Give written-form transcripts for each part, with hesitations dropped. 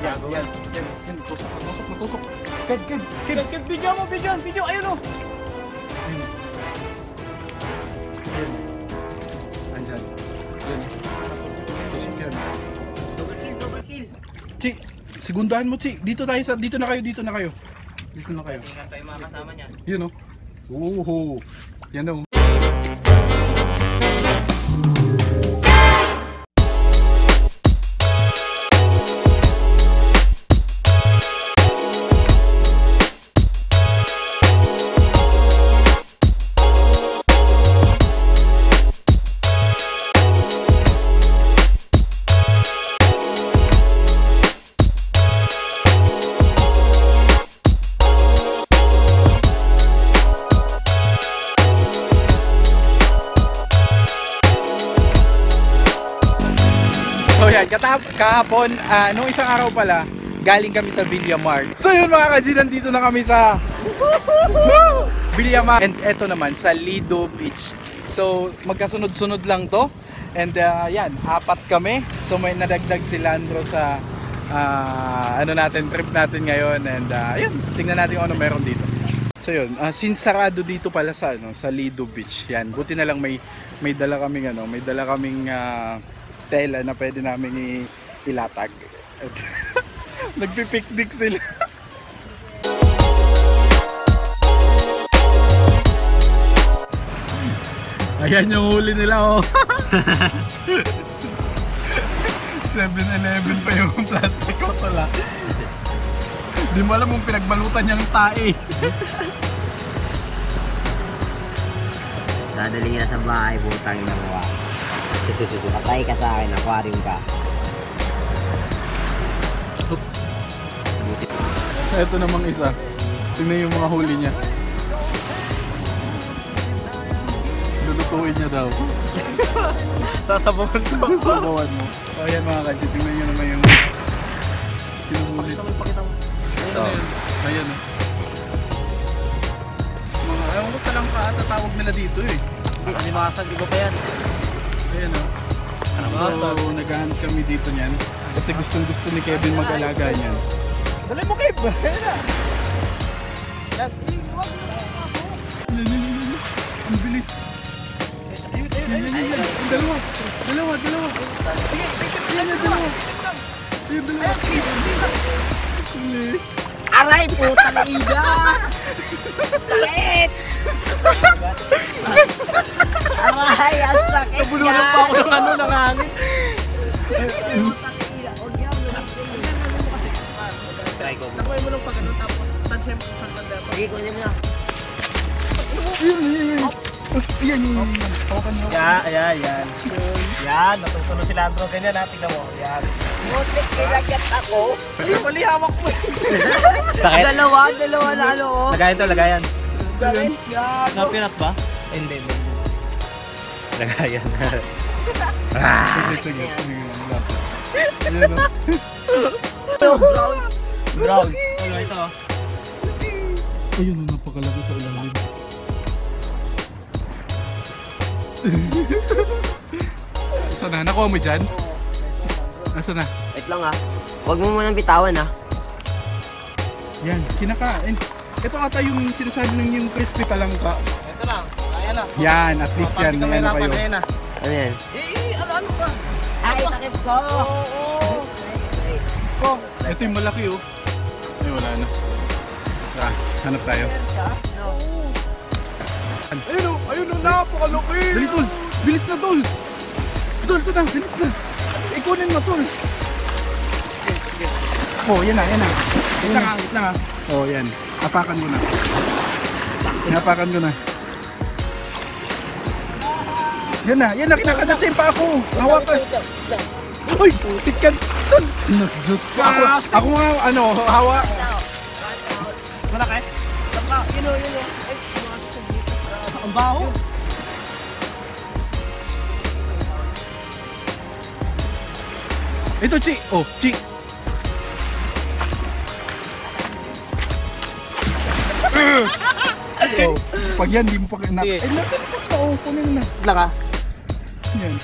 Ken, tusuk. Ken, pinjam, ayo no. Ken, anjan, tusuk Ken. Double kill. Cik, segundahan mo Cik, dito na kayo. Dito na kayo. Ingat kayo mga kasama niyan. Yun no. Oho, yan no. Kahapon, nung isang araw pala, galing kami sa Villa Mark. So yun mga ka-G, nandito na kami sa Villa Mark. And eto naman, sa Lido Beach. So magkasunod-sunod lang to. And yan, apat kami. So may nadagdag si Landro sa trip natin ngayon. And yun, tingnan natin kung ano meron dito. So yun, since sarado dito pala sa Lido Beach. Yan, buti na lang may dala kaming tela na pwede namin ilatag. Nagpipiknik sila. Ayan yung huli nila, oh. 7-11 pa yung plastic ko pala. Di mo alam kung pinagbalutan niyang tae. Dadali niya sa bahay, butang ina mo. Patay ka sa akin, aquarium ka. Ito namang isa. Tingnan yung mga huli niya. Lulutuin niya daw. Sasabawan mo. Sasabawan mo. So yan mga ka-G, tingnan nyo naman yung huli. Pakita mo. Ayan o. Ayaw ko talang katatawag nila dito eh. Animasag, iba pa yan. Ayan o. So, nag-hunt kami dito niyan. Kasi gustong-gusto ni Kevin mag-alaga niyan. Dali mo Kev! Ayan na! Ang bilis! Ayun! Dalawa! Dalawa! Aray! Putang ina! Salit! Aray, ang sakit yan! Nabulunan pa ako ng nangangit. Tapoy mo lang pagano tapos tansya mo sa banda pa. Sige, kunin mo na. Yan. Yan, natutunan si Landro. Ganyan ha, tignan mo. Yan. Butik, nilagyat ako. Mali, hawak mo. Sakit? Dalawa na ano. Lagayan. Sakit yan. Napinat ba? Hindi. Lagayan. Brown. Ano ito? Ayun na, napakalaki sa ulam. Asa na? Nakuha mo dyan? Asa na? Wait lang ha. Huwag mo munang bitawan ha. Yan, kinakain. Ito ata yung sinasabi ng yung crispy talangka. Ito lang. Ayan na. Yan, at least yan. Ayan na kayo. Ano yan? Ano pa? Ay, takip ko. Oo. Ito yung malaki oh. Ay, wala na. Tara, hanap tayo. Ayun o, napakalaki! Dali tol! Bilis na tol! Tol, ito na, bilis na! Ikunin mo tol! Oh, yan na. Wait lang ha. Oh, yan. Apakan mo na. Yan na, kinakagat sa impa ako! Hawakan! Uy, putik ka! Diyos ko! Ako nga, hawa! Malaki? Yun o. Ang baho! Ito, Chi! Oh, Chi! Pag yan, di mo pa kinak. Ay, nasan ito pa? Oh, kunin na. Laka? Yan.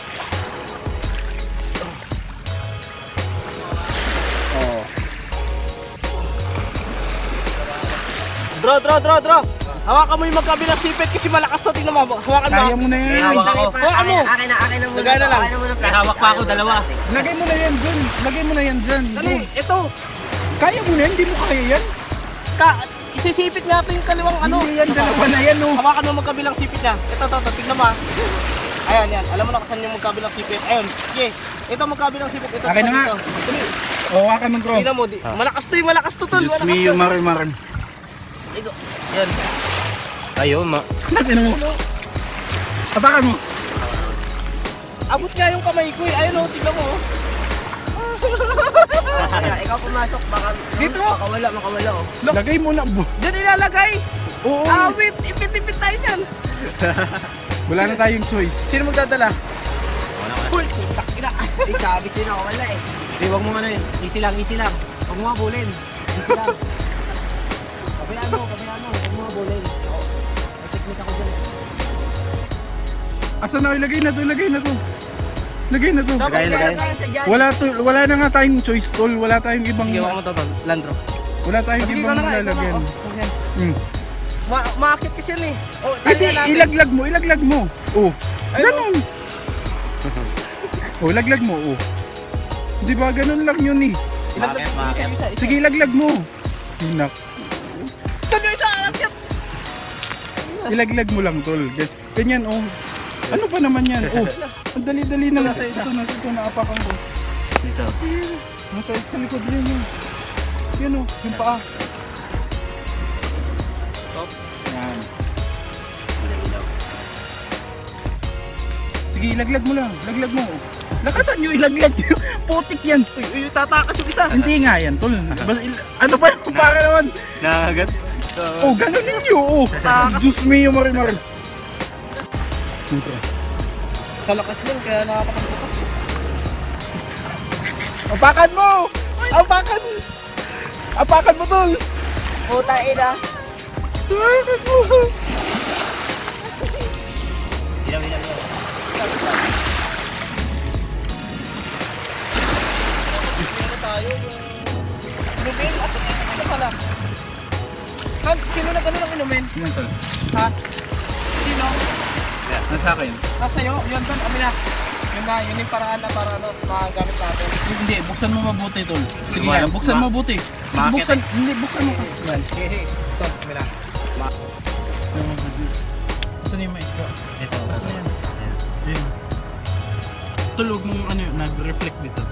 Draw. Hawakan mo yung magkabilang sipit kasi malakas to. Tingnan mo. Hawakan mo. Kaya mo na yun. Hawakan ko. Hawakan mo. Akin na muna. Lagay na lang. May hawak pa ako, dalawa. Lagay mo na yan dyan. Dali, ito. Kaya mo na yan. Hindi mo kaya yan. Isisipit nga ito yung kaliwang ano. Hindi yan, dalawa na yan. Hawakan mo magkabilang sipit niya. Ito. Tingnan mo. Ayan, yan. Alam mo na kasan yung magkabilang sipit. Ayun. Sige. Ito magkabilang sipit. Ito. Akin na nga. Oo, akin ng bro. Tingnan mo. Malakas to. Diyos me, marim. Ito. Yan. Ayaw, ma. Ano? Tapakan mo. Abot nga yung kamay ko eh. Ayun o, tignan mo. Ikaw pumasok, baka... Dito? Makawala o. Lagay mo na. Diyan ilalagay. Oo. Wait, ipit-ipit tayo yan. Wala na tayong choice. Sino magdadala? Uy, tak ina. Ikabit yun ako, wala eh. Hindi, huwag mo nga na yun. Easy lang. Huwag mo nga bulin. Easy lang. Kabayaan mo. Huwag mo nga bulin. Asa na ilagay na to. Lagay. Wala na nga tayong choice, tol. Wala tayong ibang Landro. Wala tayong ibang lalagyan. Maakit kasi yan eh. Ilaglag mo. Oh. Ganun. Oh, ilaglag mo. Oh. Di ba ganun lang yun eh. Sige, ilaglag mo. Hinak. Ilaglag mo lang, tol. Ganyan, oh. Ano ba naman yan? Oh, ang dali-dali na. Ito, naapakan ko. Nasa sa likod rin yun. Yan, oh. Yung paa. Top. Yan. Sige, ilaglag mo lang. Laglag mo, oh. Lakasan nyo, ilaglag nyo. Putik yan. Uy, tatakas yung isa. Hindi nga yan, tol. Ano ba yung para naman? Nakagat. Oh, ganun ninyo, oh! Diyos me, yung marimari. Kalakas lang, kaya nakapakabukas. Apakan mo, tol! Puta, ina. Ilang. Kaya tayo yung... Lubin, ato na pala. Sino na gano'n ang inumin? Yan, tol. Ha? Sino? Yan. Nasa akin. Nasa'yo? Yan, tol. Amin na. Yun yung paraan na para ano, magagamit natin. Hindi, buksan mo mabuti, tol. Sige na, buksan mo mabuti. Buksan mo. Yan. Tol, amin na. Saan yung mais ko? Ito. Saan yan? Yan. Tol, huwag mong ano yun, nag-reflect dito.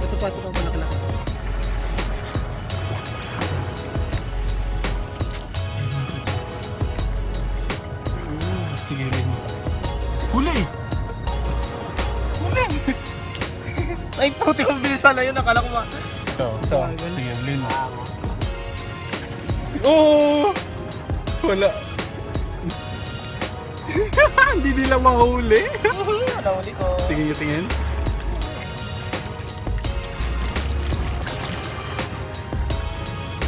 Ito pa, malaki-laki. Huli! Ay puti kong bilis pala yun, nakala ko ba? Ito. Sige, huli mo. Oo! Wala. Hindi nila mahuli. Wala huli ko. Tingin.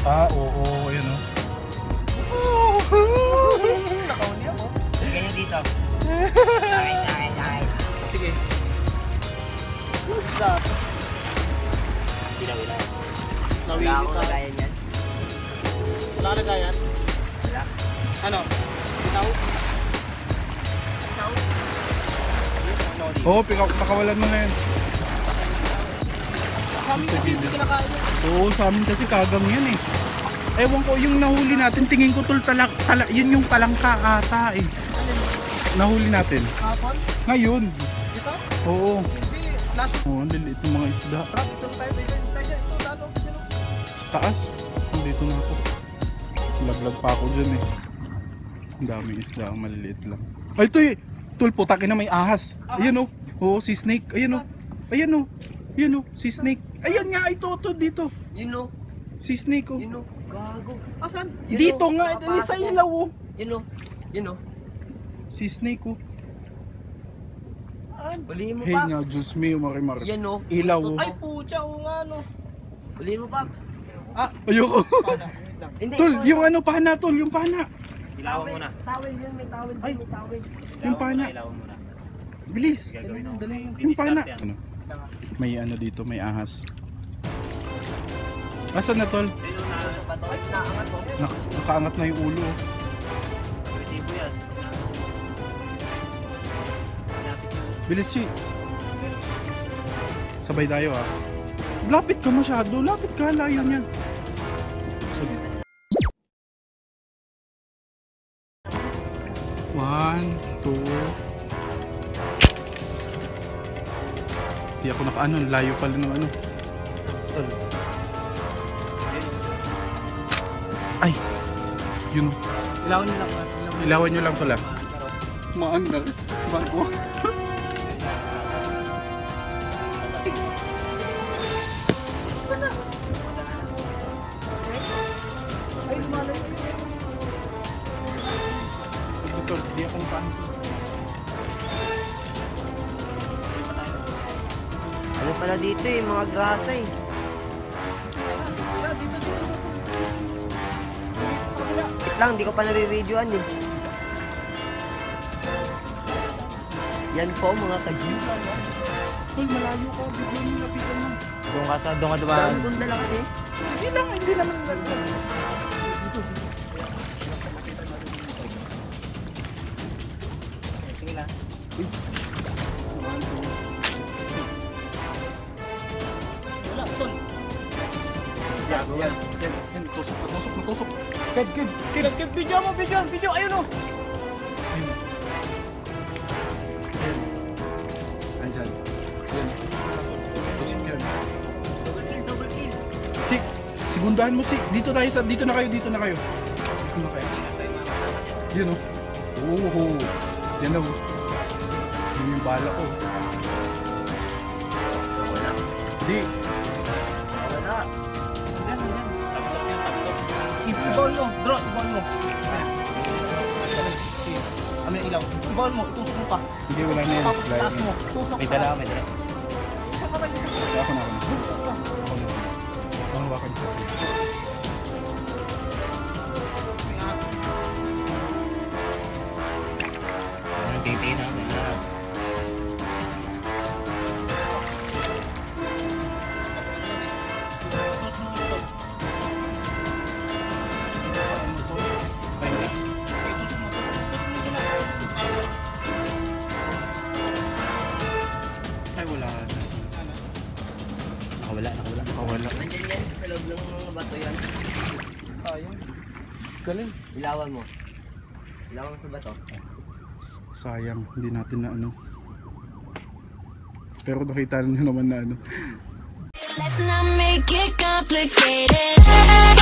Ah, oo, yun o. Nakahuli ako. Ganyan dito. Alright. Sige. Who's that? Bila. Wala akong nagayan yan. Wala. Ano? Pitaw? Oo, pakawalan mo na yan. Sa amin kasi hindi kinakain yan. Oo, sa amin kasi kagang yan eh. Ewan ko, yung nahuli natin, tingin ko tol yun yung palangka ata eh. Nahuli natin. Kapon? Ngayon. Ito? Oo. Hindi. Last. Oo, ang lilit ng mga isda. Prap, ito tayo. Ito, lalo. Sa taas? Dito na ako. Laglag pa ako dyan eh. Ang daming isda. Ang maliliit lang. Ay, ito eh. Tol, putaki na may ahas. Ayan o. Oo, si Snake. Ayan o. Si Snake. Ayan nga. Ito. Dito. Yun o. Si Snake o. Yun o. Gago. Asan? Dito nga. Sa ilaw o. Yun o. Si Snake ko. Balihin mo pa. Hey nga, Diyos me, umari-mari. Yan o. Ilaw o. Ay, pucha o nga no. Balihin mo pa. Ah, ayoko. Tol, yung ano, pana, tol. Yung pana. Ilawan mo na. Tawin yun, may tawin. Ay, may tawin. Yung pana. Ilawan mo na. Bilis. Yung pana. May ano dito, may ahas. Asan na, tol? Nakaangat na yung ulo. Bilis, Chi. Sabay tayo, ah. Lapit ka masyado. Lapit ka. Layo niyan. Sabi. 1, 2. Hindi ako nakaano. Layo pala ng ano. Ay! Yun. Ilawan nyo lang pala. Ilawan nyo lang pala. Maan na. Maan ko. Dia kung paano. Ano pala dito eh, mga grasa eh. Wait lang, di ko pala re-videoan eh. Yan po mga ka-gym. Tol, malayo ko, video mo napitan mo. Doon ka sa, doon ka dumaan. Doon bunda lang kasi. Sige lang, hindi naman dito. Wala, Ton. Yan. Tusok. Kev, video. Ayun o. Andyan. Tusok yan. Double kill. Chick, sigundahan mo, Chick. Dito tayo sa, dito na kayo. Yun o. Oo. Yan o. Yung bala ko. Wala. Hindi. Wala. Yan. Tapsok. Ibol mo. Drop. Ibol mo. Ano yung ilaw? Ibol mo. Tusok mo ka. Hindi, wala na yan. Taas mo. Tusok ka. May dala. Ako na. Ano ba ka dito? Ano tingin na? Nakawala. Nandiyan yan sa loob ng bato yan. Sayang. Galing. Ilawan mo sa bato. Sayang. Hindi natin na ano. Pero nakita nyo naman na ano. Let's not make it complicated.